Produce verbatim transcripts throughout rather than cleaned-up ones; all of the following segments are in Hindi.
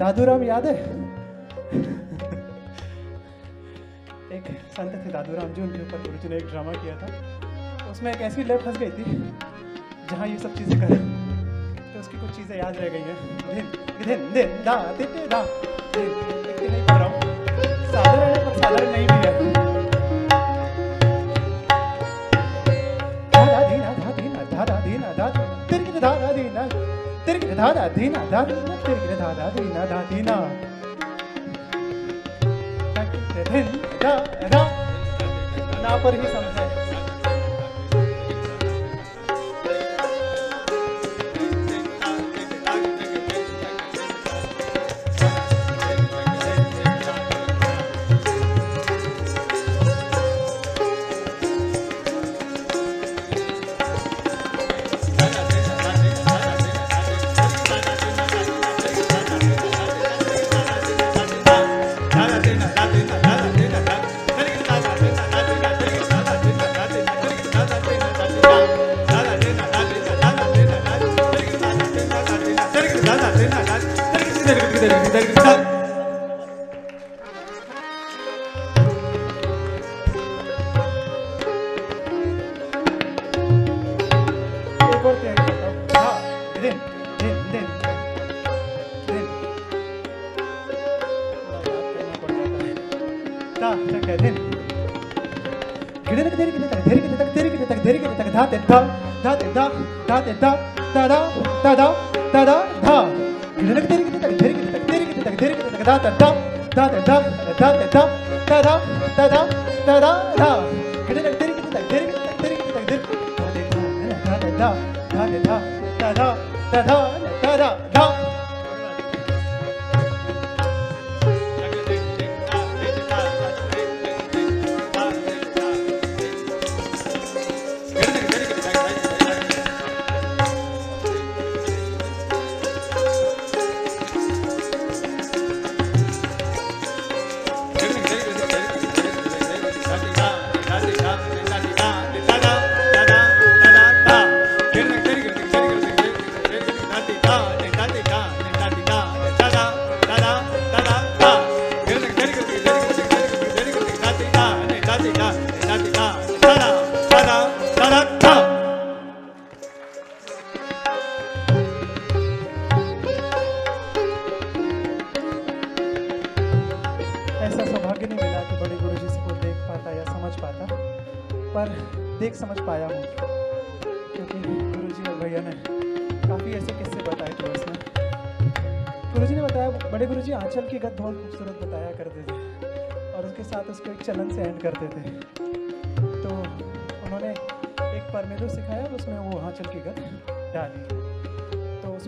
दादू राम याद है? एक संत थे दादू राम जी, उनके ऊपर गुरु जी ने एक ड्रामा किया था। उसमें एक ऐसी लैब फंस गई थी जहाँ ये सब चीज़ें करें, तो उसकी कुछ चीज़ें याद रह गई हैं। दिन दिन दा दिन दा दिन दिन नहीं कर रहा हूँ, साधारण पर साधारण नहीं भी है। दादा दीना दा दीना दादा दीना दा तेरे दादा दीना तेरे दादा दीना दा दा दीना दा दीना दा दा ना पर ही समझे।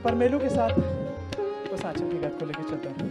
परमेलू के साथ उस आंचल की गत को लेके चलता हूँ।